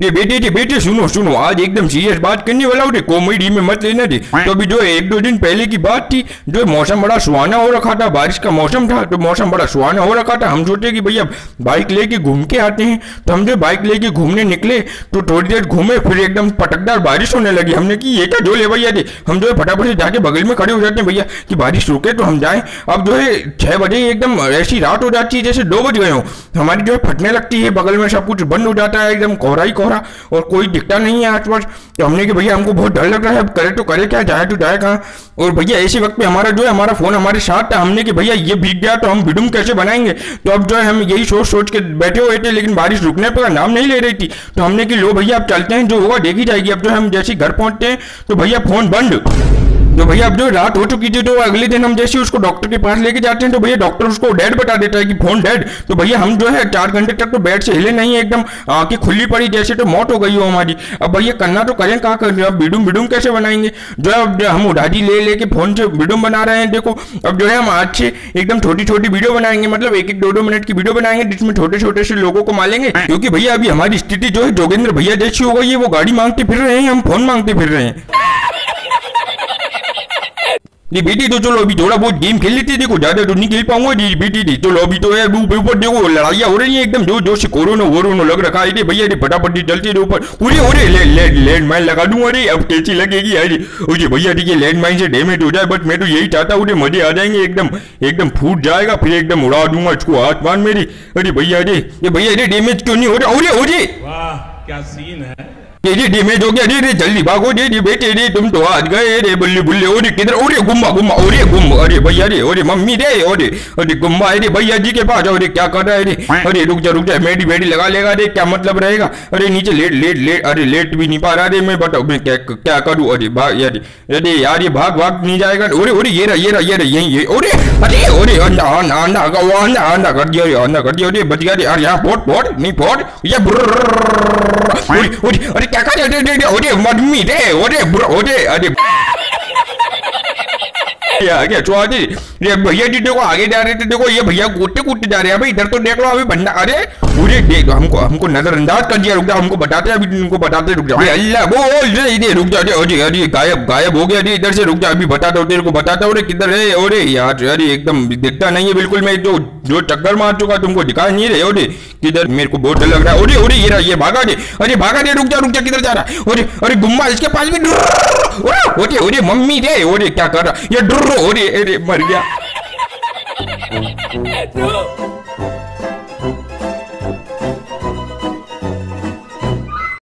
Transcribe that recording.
ये बेटे सुनो आज एकदम सीरियस बात करने वाला हूँ, कॉमेडी में मत लेना थी। तो अभी जो एक दो दिन पहले की बात थी, जो मौसम बड़ा सुहाना हो रखा था, बारिश का मौसम था तो मौसम बड़ा सुहाना हो रखा था। हम सोचे कि भैया बाइक लेके घूम के आते हैं, तो हम जो बाइक लेके घूमने निकले तो थोड़ी देर घूमे, फिर एकदम पटकदार बारिश होने लगी। हमने कि ये क्या जो ले भैया थे, हम जो है फटाफट से जाके बगल में खड़े हो जाते हैं भैया कि बारिश रुके तो हम जाएं। अब जो है 6 बजे एकदम ऐसी रात हो जाती है जैसे 2 बज गए हो, हमारी जो है फटने लगती है, बगल में सब कुछ बंद हो जाता है, एकदम कोहरा ही कोहरा और कोई दिखता नहीं है आसपास। तो हमने कि भैया हमको बहुत डर लग रहा है, अब करे तो करे क्या, जाए तो जाए कहाँ। और भैया ऐसे वक्त पे हमारा जो है हमारा फोन हमारे साथ था। हमने कि भैया ये भीग गया तो हम वीडियो कैसे बनाएंगे। तो अब जो है हम यही सोच सोच के बैठे हुए थे, लेकिन बारिश रुकने पर नाम नहीं ले रही थी। तो हमने कि लो भैया अब चलते हैं, जो होगा देखी जाएगी। अब जो हम जैसे घर पहुंचते हैं तो भैया फोन बंद। तो भैया अब जो रात हो चुकी थी, तो अगले दिन हम जैसे उसको डॉक्टर के पास लेके जाते हैं तो भैया डॉक्टर उसको डेड बता देता है कि फोन डेड। तो भैया हम जो है 4 घंटे तक तो बेड से हिले नहीं, एकदम आंखें खुली पड़ी जैसे तो मौत हो गई हो हमारी। अब भैया करना तो करें कहाँ कर रहे हो, अब वीडियो कैसे बनाएंगे। जो अब हम उधारी ले लेके फोन से वीडियो बना रहे हैं। देखो अब जो है हम आज से एकदम छोटी छोटी वीडियो बनाएंगे, मतलब 1-2 मिनट की वीडियो बनाएंगे जिसमें छोटे छोटे से लोगों को मालेंगे। क्योंकि भैया अभी हमारी स्थिति जो है जोगेंद्र भैया जैसी हो गई है, वो गाड़ी मांगते फिर रहे हैं, हम फोन मांगते फिर रहे हैं। ये बेटी तो चलो अभी थोड़ा बहुत गेम खेल लेते, देखो ज्यादा तो नहीं खेल पाऊंगा जी बेटी थी। चलो अभी तो यार ऊपर देखो लड़ाइयाँ हो रही है एकदम जो जोश कोरोना वोरोना लग रखा है। भैया ये फटाफटी चलते थे ऊपर, अरे लैंडमाइन लगा दूं, अरे अब कैसी लगेगी। अरे भैया ठीक है लैंडमाइन से डैमेज हो जाए, बट मैं तो यही चाहता हूँ मजे आ जाएंगे, एकदम फूट जाएगा फिर एकदम उड़ा दूंगा इसको आसमान मेरी। अरे भैया अरे डैमेज क्यों नहीं हो रहा, अरे वाह क्या सीन है, डैमेज हो गया। अरे जल्दी भागो दे बेटे रे, तुम तो आज गए रे बुल्ले बुल्ले। अरे किधर, अरे गुम्बा गुम्बा, अरे गुम, अरे भैया रे, अरे मम्मी रे, अरे गुम्बा है रे भैया जी के पास। अरे क्या कर रहा है रे, अरे रुक जा मेडी बेडी लगा लेगा रे, क्या मतलब रहेगा। अरे नीचे लेट, अरे लेट भी नहीं पा रहा रे, मैं बताओ मैं क्या करूँ। अरे भाग यार, अरे यार ये भाग नहीं जाएगा। अरे ये रहा यही, अरे अंडा कर दिया, अरे बच गया रे। अरे यहाँ फोड़ नहीं फोड़, अरे क्या कर रहे मम्मी रे, अरे क्या चुआ दे भैया जी। देखो आगे जा रहे थे, देखो ये भैया कूदते जा रहे हैं भाई, इधर तो देख लो अभी बंदा। अरे पूरे देख हमको नजरअंदाज कर दिया, रुक जा हमको बताते हैं, अभी इनको बताते रुक जाओ। अल्लाह वो रुक जाओ, अरे गायब हो गया इधर से, रुक जा अभी बताता हूँ तेरे को, बताता हूँ किधर है। अरे यार अरे एकदम दिखता नहीं है बिल्कुल, मैं जो चक्कर मार चुका तुमको दिखा नहीं रहे। अरे किधर, मेरे को बहुत डर लग रहा है। अरे ये भागा दे, अरे भागा दे, रुक जा किधर जा रहा। अरे गुम्मा इसके पास भी, अरे मम्मी रे, अरे क्या कर रहा ये, अरे मर गया।